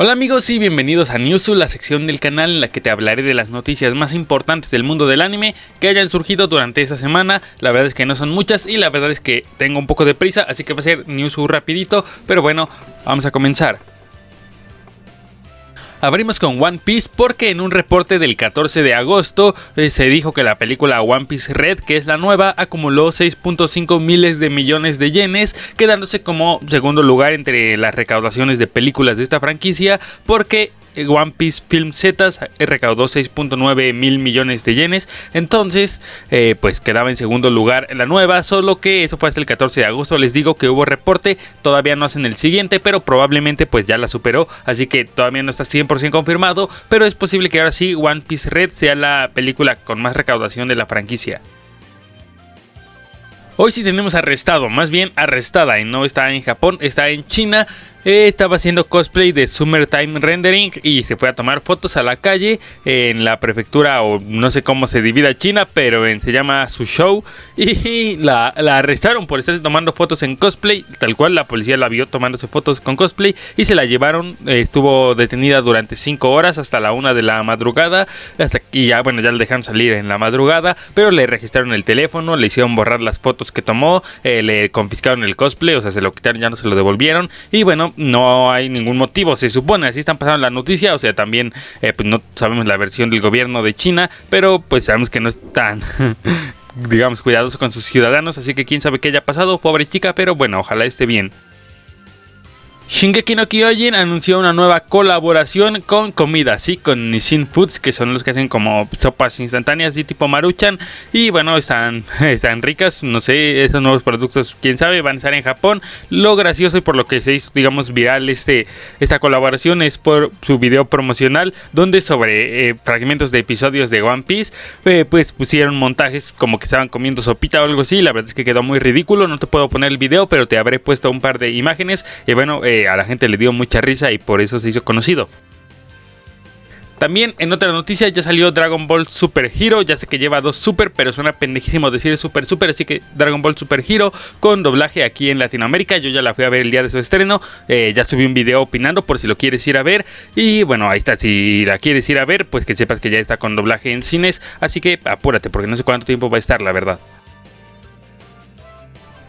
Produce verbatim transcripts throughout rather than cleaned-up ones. Hola amigos y bienvenidos a Nyusu, la sección del canal en la que te hablaré de las noticias más importantes del mundo del anime que hayan surgido durante esta semana. La verdad es que no son muchas y la verdad es que tengo un poco de prisa, así que va a ser Nyusu rapidito, pero bueno, vamos a comenzar. Abrimos con One Piece porque en un reporte del catorce de agosto eh, se dijo que la película One Piece Red, que es la nueva, acumuló seis punto cinco miles de millones de yenes, quedándose como segundo lugar entre las recaudaciones de películas de esta franquicia, porque One Piece Film Z recaudó seis punto nueve mil millones de yenes. Entonces eh, pues quedaba en segundo lugar la nueva, solo que eso fue hasta el catorce de agosto. Les digo que hubo reporte, todavía no hacen el siguiente, pero probablemente pues ya la superó, así que todavía no está cien por ciento confirmado, pero es posible que ahora sí One Piece Red sea la película con más recaudación de la franquicia. Hoy sí tenemos arrestado, más bien arrestada, y no está en Japón, está en China. Eh, estaba haciendo cosplay de Summertime Rendering y se fue a tomar fotos a la calle en la prefectura, o no sé cómo se divida China, pero en, se llama Suzhou, y la, la arrestaron por estarse tomando fotos en cosplay. Tal cual, la policía la vio tomándose fotos con cosplay y se la llevaron. Eh, estuvo detenida durante cinco horas hasta la una de la madrugada, hasta que ya, bueno, ya la dejaron salir en la madrugada, pero le registraron el teléfono, le hicieron borrar las fotos que tomó, eh, le confiscaron el cosplay, o sea, se lo quitaron, ya no se lo devolvieron, y bueno, no hay ningún motivo, se supone. Así están pasando la noticia, o sea, también eh, pues no sabemos la versión del gobierno de China, pero pues sabemos que no es tan digamos cuidadoso con sus ciudadanos, así que quién sabe qué haya pasado, pobre chica, pero bueno, ojalá esté bien. Shingeki no Kyojin anunció una nueva colaboración con comida, sí, con Nissin Foods, que son los que hacen como sopas instantáneas y tipo Maruchan, y bueno, están, están ricas, no sé, estos nuevos productos, quién sabe, van a estar en Japón. Lo gracioso y por lo que se hizo, digamos, viral este, esta colaboración es por su video promocional, donde sobre eh, fragmentos de episodios de One Piece, eh, pues pusieron montajes como que estaban comiendo sopita o algo así. La verdad es que quedó muy ridículo, no te puedo poner el video, pero te habré puesto un par de imágenes, y bueno, eh, a la gente le dio mucha risa y por eso se hizo conocido. También en otra noticia ya salió Dragon Ball Super Hero, ya sé que lleva dos super, pero suena pendejísimo decir super super, así que Dragon Ball Super Hero con doblaje aquí en Latinoamérica. Yo ya la fui a ver el día de su estreno, eh, ya subí un video opinando por si lo quieres ir a ver, y bueno, ahí está, si la quieres ir a ver, pues que sepas que ya está con doblaje en cines, así que apúrate porque no sé cuánto tiempo va a estar, la verdad.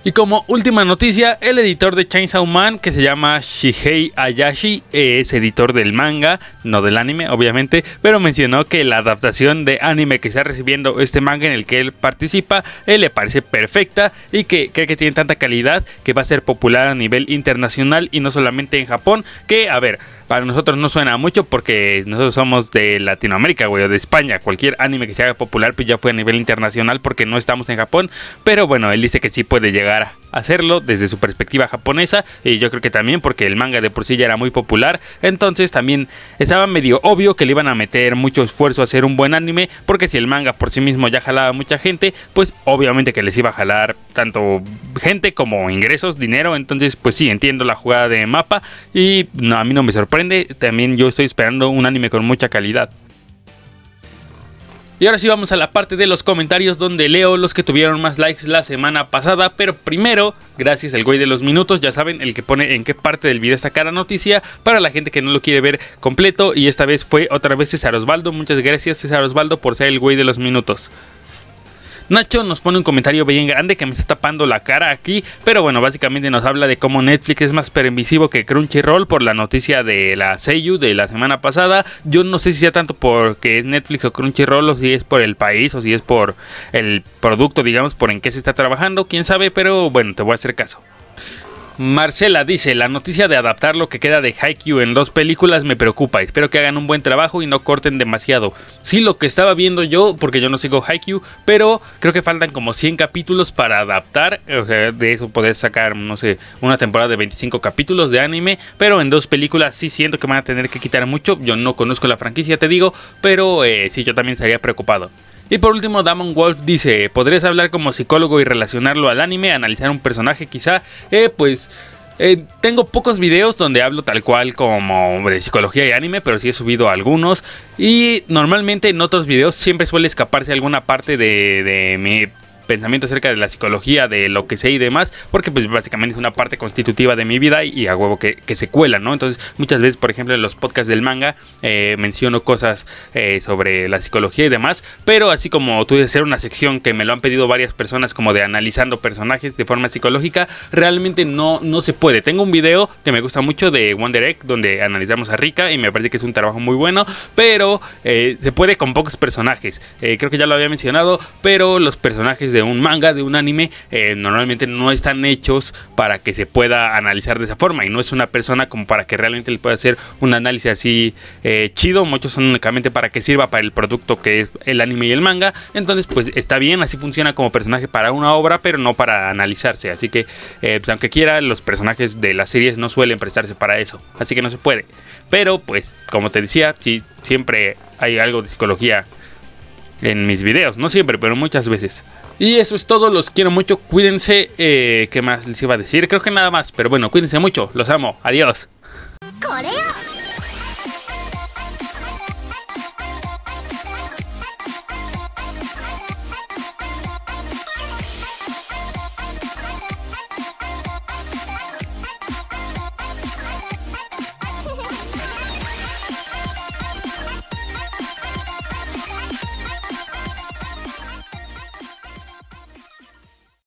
Y como última noticia, el editor de Chainsaw Man, que se llama Shigei Ayashi, es editor del manga, no del anime obviamente, pero mencionó que la adaptación de anime que está recibiendo este manga en el que él participa, él le parece perfecta y que cree que tiene tanta calidad que va a ser popular a nivel internacional y no solamente en Japón, que a ver... Para nosotros no suena mucho porque nosotros somos de Latinoamérica, güey, o de España. Cualquier anime que se haga popular pues ya fue a nivel internacional porque no estamos en Japón. Pero bueno, él dice que sí puede llegar a hacerlo desde su perspectiva japonesa. Y yo creo que también porque el manga de por sí ya era muy popular. Entonces también estaba medio obvio que le iban a meter mucho esfuerzo a hacer un buen anime. Porque si el manga por sí mismo ya jalaba mucha gente, pues obviamente que les iba a jalar tanto gente como ingresos, dinero. Entonces pues sí, entiendo la jugada de Mapa y no, a mí no me sorprende. También yo estoy esperando un anime con mucha calidad. Y ahora sí vamos a la parte de los comentarios donde leo los que tuvieron más likes la semana pasada. Pero primero, gracias al güey de los minutos, ya saben, el que pone en qué parte del video está cada noticia, para la gente que no lo quiere ver completo. Y esta vez fue otra vez César Osvaldo. Muchas gracias, César Osvaldo, por ser el güey de los minutos. Nacho nos pone un comentario bien grande que me está tapando la cara aquí, pero bueno, básicamente nos habla de cómo Netflix es más permisivo que Crunchyroll por la noticia de la Seiyu de la semana pasada. Yo no sé si sea tanto porque es Netflix o Crunchyroll, o si es por el país, o si es por el producto, digamos, por en qué se está trabajando, quién sabe, pero bueno, te voy a hacer caso. Marcela dice, la noticia de adaptar lo que queda de Haikyu en dos películas me preocupa, espero que hagan un buen trabajo y no corten demasiado. Sí, lo que estaba viendo yo, porque yo no sigo Haikyu, pero creo que faltan como cien capítulos para adaptar, o sea, de eso poder sacar, no sé, una temporada de veinticinco capítulos de anime, pero en dos películas sí siento que van a tener que quitar mucho. Yo no conozco la franquicia, te digo, pero eh, sí, yo también estaría preocupado. Y por último, Damon Wolf dice, ¿podrías hablar como psicólogo y relacionarlo al anime, analizar un personaje quizá? Eh, pues... Eh, tengo pocos videos donde hablo tal cual como de psicología y anime, pero sí he subido algunos. Y normalmente en otros videos siempre suele escaparse alguna parte de, de mi pensamiento acerca de la psicología, de lo que sé y demás, porque pues básicamente es una parte constitutiva de mi vida y a huevo que, que se cuela, ¿no? Entonces muchas veces, por ejemplo, en los podcasts del manga eh, menciono cosas eh, sobre la psicología y demás, pero así como tuve que hacer una sección que me lo han pedido varias personas como de analizando personajes de forma psicológica, realmente no, no se puede. Tengo un video que me gusta mucho de Wonder Egg donde analizamos a Rika y me parece que es un trabajo muy bueno, pero eh, se puede con pocos personajes. Eh, creo que ya lo había mencionado, pero los personajes de un manga, de un anime, eh, normalmente no están hechos para que se pueda analizar de esa forma y no es una persona como para que realmente le pueda hacer un análisis así eh, chido. Muchos son únicamente para que sirva para el producto que es el anime y el manga. Entonces pues está bien, así funciona como personaje para una obra, pero no para analizarse. Así que eh, pues, aunque quiera, los personajes de las series no suelen prestarse para eso, así que no se puede. Pero pues como te decía, sí, siempre hay algo de psicología en mis videos, no siempre, pero muchas veces. Y eso es todo, los quiero mucho, cuídense. eh, ¿Qué más les iba a decir? Creo que nada más, pero bueno, cuídense mucho, los amo, adiós.